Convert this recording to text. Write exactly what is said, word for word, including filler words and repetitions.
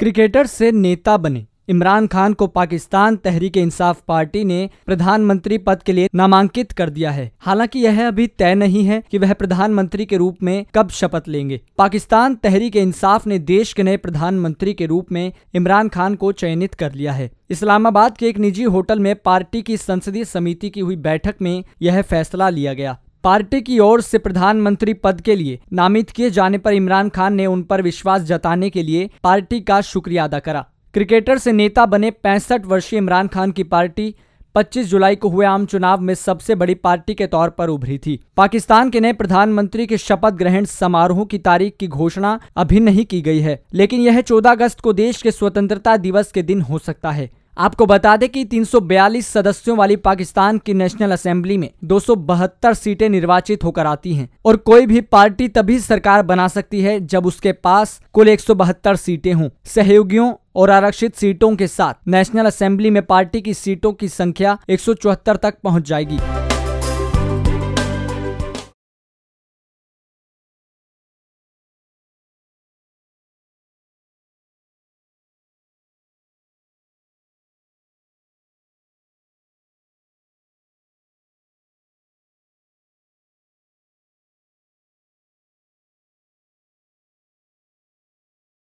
Cricketer से नेता बने। इमरान खान को पाकिस्तान तहरीक-ए-इंसाफ पार्टी ने प्रधानमंत्री पद के लिए नामांकित कर दिया है। हालांकि यह अभी तय नहीं है कि वह प्रधानमंत्री के रूप में कब शपथ लेंगे। पाकिस्तान तहरीक-ए-इंसाफ ने देश के नए प्रधानमंत्री के रूप में इमरान खान को चयनित कर लिया है। इस्लामाबाद के एक निजी होटल में पार्टी की संसदीय समिति की हुई बैठक में यह फैसला लिया गया। पार्टी की ओर से प्रधानमंत्री पद के लिए नामित किए जाने पर इमरान खान ने उन पर विश्वास जताने के लिए पार्टी का शुक्रिया अदा करा। क्रिकेटर से नेता बने पैंसठ वर्षीय इमरान खान की पार्टी पच्चीस जुलाई को हुए आम चुनाव में सबसे बड़ी पार्टी के तौर पर उभरी थी। पाकिस्तान के नए प्रधानमंत्री के शपथ ग्रहण समारोह की तारीख की घोषणा अभी नहीं की गई है, लेकिन यह चौदह अगस्त को देश के स्वतंत्रता दिवस के दिन हो सकता है। आपको बता दें कि तीन सौ बयालीस सदस्यों वाली पाकिस्तान की नेशनल असेंबली में दो सौ बहत्तर सीटें निर्वाचित होकर आती हैं और कोई भी पार्टी तभी सरकार बना सकती है जब उसके पास कुल एक सौ बहत्तर सीटें हों। सहयोगियों और आरक्षित सीटों के साथ नेशनल असेंबली में पार्टी की सीटों की संख्या एक सौ चौहत्तर तक पहुंच जाएगी।